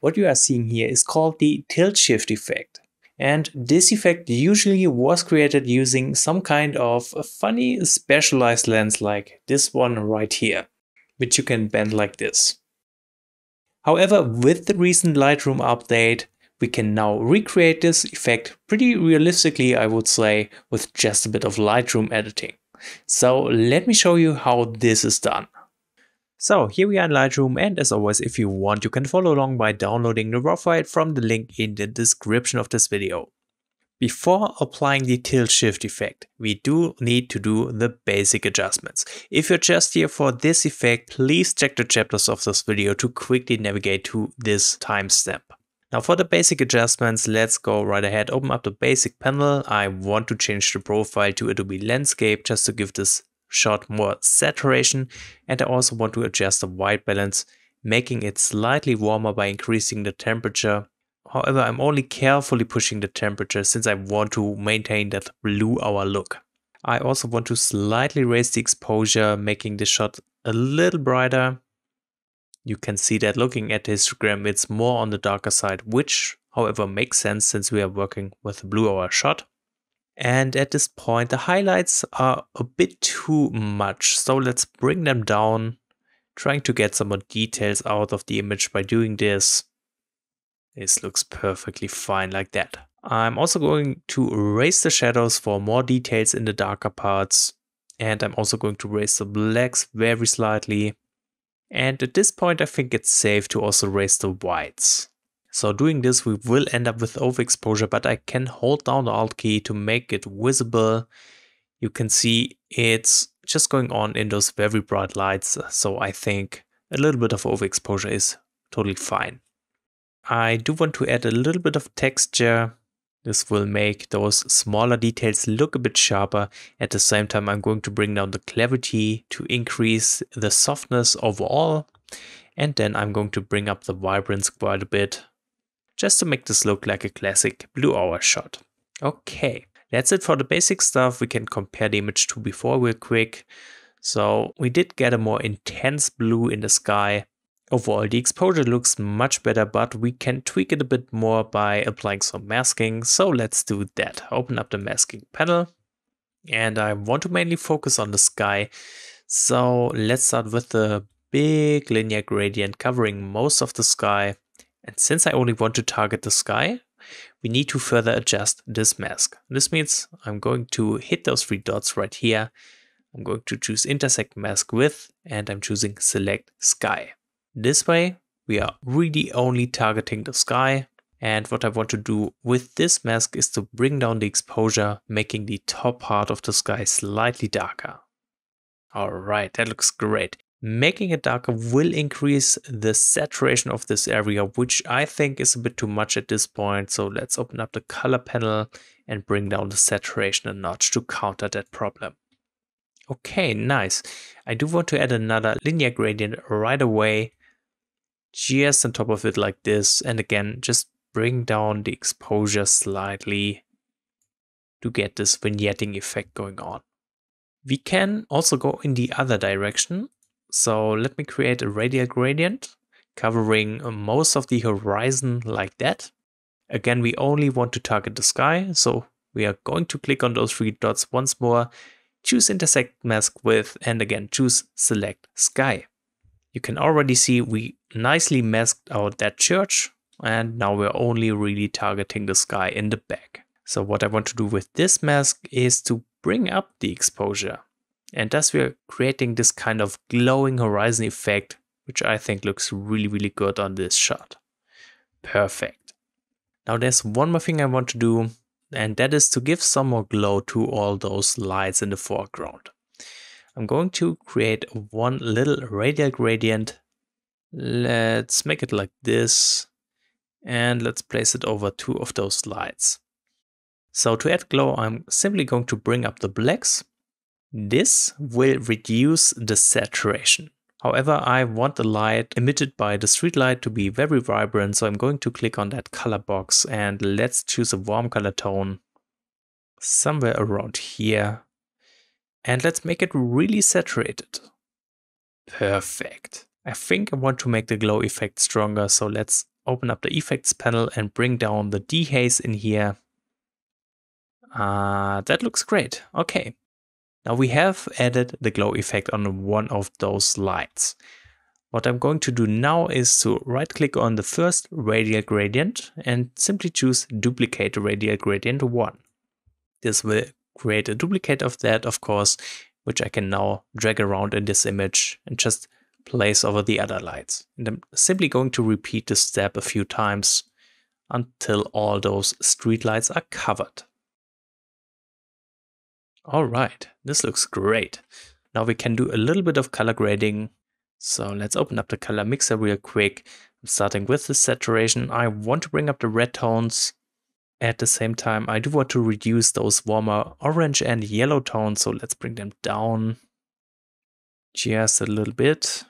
what you are seeing here is called the tilt-shift effect. And this effect usually was created using some kind of funny specialized lens like this one right here, which you can bend like this. However, with the recent Lightroom update, we can now recreate this effect pretty realistically, I would say, with just a bit of Lightroom editing. So let me show you how this is done. So here we are in Lightroom, and as always, if you want, you can follow along by downloading the raw file from the link in the description of this video. Before applying the tilt-shift effect, we do need to do the basic adjustments. If you're just here for this effect, please check the chapters of this video to quickly navigate to this timestamp. Now for the basic adjustments, let's go right ahead, open up the basic panel. I want to change the profile to Adobe Landscape just to give this shot more saturation, and I also want to adjust the white balance, making it slightly warmer by increasing the temperature. However, I'm only carefully pushing the temperature since I want to maintain that blue hour look. I also want to slightly raise the exposure, making the shot a little brighter. You can see that looking at the histogram, it's more on the darker side, which however makes sense since we are working with a blue hour shot. And at this point, the highlights are a bit too much, so let's bring them down, trying to get some more details out of the image by doing this. This looks perfectly fine like that. I'm also going to raise the shadows for more details in the darker parts, and I'm also going to raise the blacks very slightly. And at this point, I think it's safe to also raise the whites. So doing this, we will end up with overexposure, but I can hold down the Alt key to make it visible. You can see it's just going on in those very bright lights, so I think a little bit of overexposure is totally fine. I do want to add a little bit of texture. This will make those smaller details look a bit sharper. At the same time, I'm going to bring down the clarity to increase the softness overall. And then I'm going to bring up the vibrance quite a bit, just to make this look like a classic blue hour shot. Okay, that's it for the basic stuff. We can compare the image to before real quick. So we did get a more intense blue in the sky. Overall, the exposure looks much better, but we can tweak it a bit more by applying some masking. So let's do that. Open up the masking panel, and I want to mainly focus on the sky. So let's start with the big linear gradient covering most of the sky. And since I only want to target the sky, we need to further adjust this mask. This means I'm going to hit those three dots right here. I'm going to choose intersect mask width, and I'm choosing select sky. This way, we are really only targeting the sky. And what I want to do with this mask is to bring down the exposure, making the top part of the sky slightly darker. All right, that looks great. Making it darker will increase the saturation of this area, which I think is a bit too much at this point. So let's open up the color panel and bring down the saturation a notch to counter that problem. Okay, nice. I do want to add another linear gradient right away, just on top of it like this, and again just bring down the exposure slightly to get this vignetting effect going on. We can also go in the other direction, so let me create a radial gradient covering most of the horizon like that. Again, we only want to target the sky, so we are going to click on those three dots once more, choose intersect mask width, and again choose select sky. You can already see we nicely masked out that church, and now we're only really targeting the sky in the back. So what I want to do with this mask is to bring up the exposure, and thus we're creating this kind of glowing horizon effect, which I think looks really, really good on this shot. Perfect. Now there's one more thing I want to do, and that is to give some more glow to all those lights in the foreground. I'm going to create one little radial gradient. Let's make it like this, and let's place it over two of those lights. So to add glow, I'm simply going to bring up the blacks. This will reduce the saturation. However, I want the light emitted by the streetlight to be very vibrant, so I'm going to click on that color box, and let's choose a warm color tone somewhere around here. And let's make it really saturated. Perfect. I think I want to make the glow effect stronger, so let's open up the effects panel and bring down the dehaze in here. That looks great. Okay. Now we have added the glow effect on one of those lights. What I'm going to do now is to right click on the first radial gradient and simply choose duplicate radial gradient 1. This will create a duplicate of that, of course, which I can now drag around in this image and just place over the other lights. And I'm simply going to repeat this step a few times until all those street lights are covered. All right, this looks great. Now we can do a little bit of color grading. So let's open up the color mixer real quick. I'm starting with the saturation. I want to bring up the red tones. At the same time, I do want to reduce those warmer orange and yellow tones, so let's bring them down just a little bit.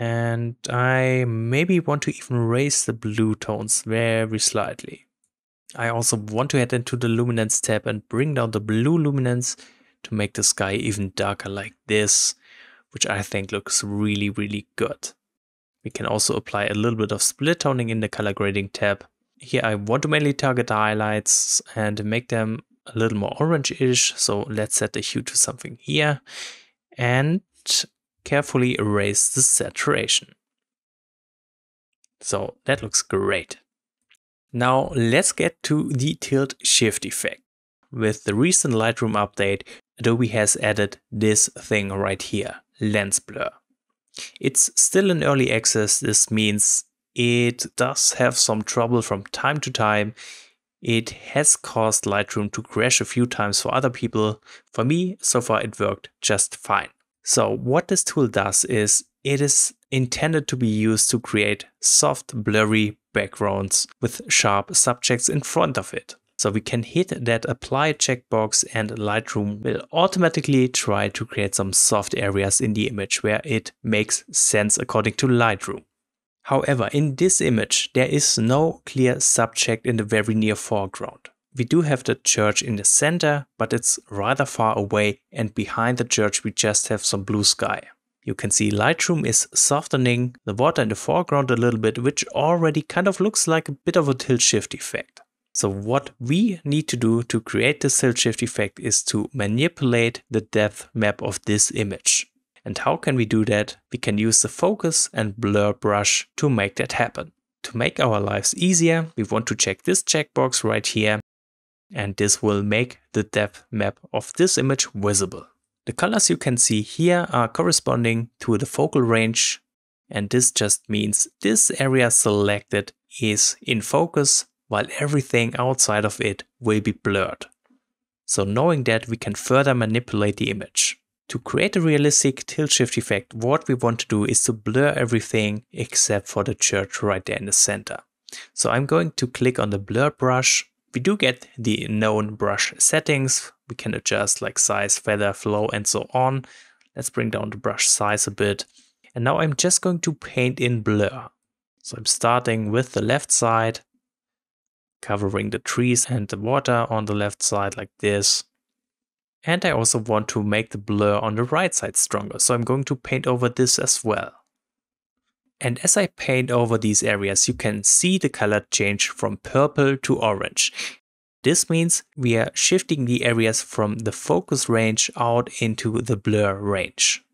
And I maybe want to even raise the blue tones very slightly. I also want to head into the luminance tab and bring down the blue luminance to make the sky even darker like this, which I think looks really, really good. We can also apply a little bit of split toning in the color grading tab. Here I want to mainly target the highlights and make them a little more orange-ish. So let's set the hue to something here and carefully erase the saturation. So that looks great. Now let's get to the tilt-shift effect. With the recent Lightroom update, Adobe has added this thing right here, lens blur. It's still in early access. This means it does have some trouble from time to time. It has caused Lightroom to crash a few times for other people. For me, so far it worked just fine. So what this tool does is it is intended to be used to create soft, blurry backgrounds with sharp subjects in front of it. So we can hit that apply checkbox and Lightroom will automatically try to create some soft areas in the image where it makes sense according to Lightroom. However, in this image, there is no clear subject in the very near foreground. We do have the church in the center, but it's rather far away, and behind the church we just have some blue sky. You can see Lightroom is softening the water in the foreground a little bit, which already kind of looks like a bit of a tilt-shift effect. So what we need to do to create this tilt-shift effect is to manipulate the depth map of this image. And how can we do that? We can use the focus and blur brush to make that happen. To make our lives easier, we want to check this checkbox right here, and this will make the depth map of this image visible. The colors you can see here are corresponding to the focal range, and this just means this area selected is in focus while everything outside of it will be blurred. So knowing that, we can further manipulate the image. To create a realistic tilt-shift effect, what we want to do is to blur everything except for the church right there in the center. So I'm going to click on the blur brush. We do get the known brush settings. We can adjust like size, feather, flow, and so on. Let's bring down the brush size a bit. And now I'm just going to paint in blur. So I'm starting with the left side, covering the trees and the water on the left side like this. And I also want to make the blur on the right side stronger, so I'm going to paint over this as well. And as I paint over these areas, you can see the color change from purple to orange. This means we are shifting the areas from the focus range out into the blur range.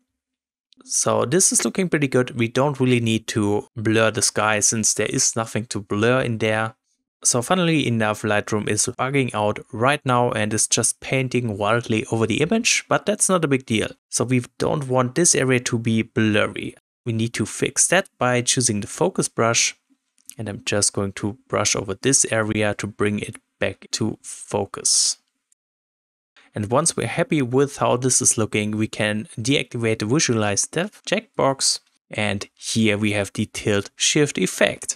So this is looking pretty good. We don't really need to blur the sky since there is nothing to blur in there. So funnily enough, Lightroom is bugging out right now and is just painting wildly over the image, but that's not a big deal. So we don't want this area to be blurry. We need to fix that by choosing the focus brush, and I'm just going to brush over this area to bring it back to focus. And once we're happy with how this is looking, we can deactivate the visualize depth checkbox, and here we have the tilt-shift effect.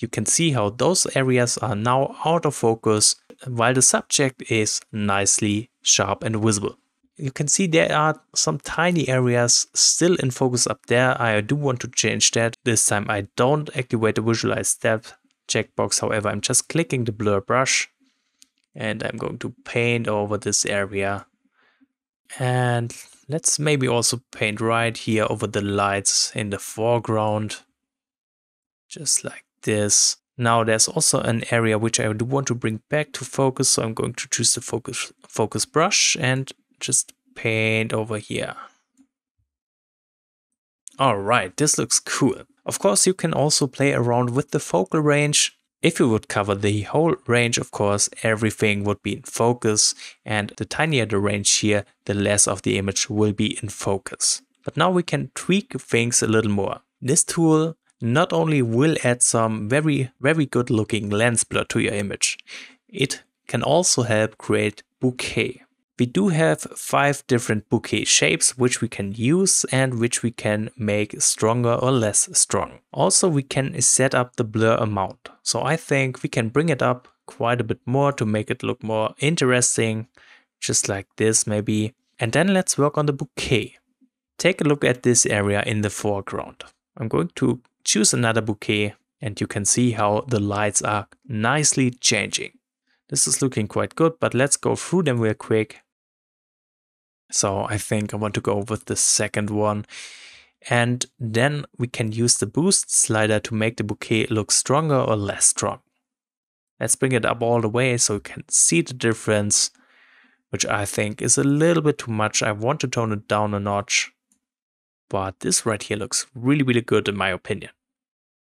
You can see how those areas are now out of focus while the subject is nicely sharp and visible. You can see there are some tiny areas still in focus up there. I do want to change that. This time I don't activate the visualize depth checkbox. However, I'm just clicking the blur brush and I'm going to paint over this area. And let's maybe also paint right here over the lights in the foreground. just like this. Now there's also an area which I do want to bring back to focus, so I'm going to choose the focus brush and just paint over here. Alright, this looks cool. Of course, you can also play around with the focal range. If you would cover the whole range, of course, everything would be in focus, and the tinier the range here, the less of the image will be in focus. But now we can tweak things a little more. This tool not only will add some very good looking lens blur to your image, it can also help create bouquet. We do have 5 different bouquet shapes which we can use and which we can make stronger or less strong. Also, we can set up the blur amount. So I think we can bring it up quite a bit more to make it look more interesting, just like this maybe. And then let's work on the bouquet. Take a look at this area in the foreground. I'm going to choose another bouquet and you can see how the lights are nicely changing. This is looking quite good, but let's go through them real quick. So I think I want to go with the second one. And then we can use the boost slider to make the bouquet look stronger or less strong. Let's bring it up all the way so you can see the difference, which I think is a little bit too much. I want to tone it down a notch, but this right here looks really good in my opinion.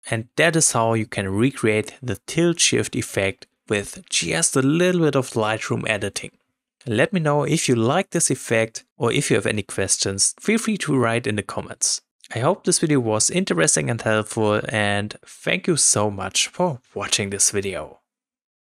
And that is how you can recreate the tilt-shift effect with just a little bit of Lightroom editing. Let me know if you like this effect or if you have any questions, feel free to write in the comments. I hope this video was interesting and helpful, and thank you so much for watching this video.